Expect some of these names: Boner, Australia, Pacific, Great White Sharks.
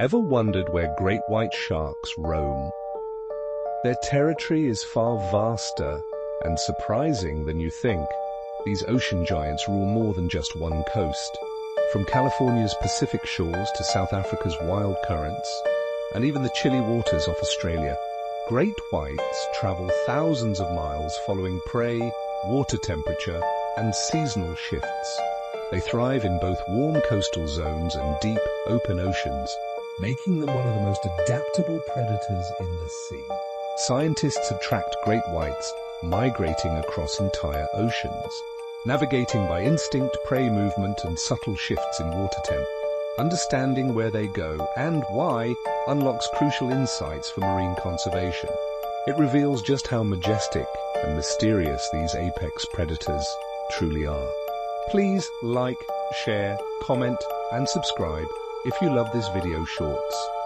Ever wondered where great white sharks roam? Their territory is far vaster and surprising than you think. These ocean giants rule more than just one coast. From California's Pacific shores to South Africa's wild currents, and even the chilly waters off Australia, great whites travel thousands of miles following prey, water temperature, and seasonal shifts. They thrive in both warm coastal zones and deep, open oceans, making them one of the most adaptable predators in the sea. Scientists attract great whites, migrating across entire oceans, navigating by instinct, prey movement, and subtle shifts in water temp. Understanding where they go and why unlocks crucial insights for marine conservation. It reveals just how majestic and mysterious these apex predators truly are. Please like, share, comment, and subscribe if you love this video shorts.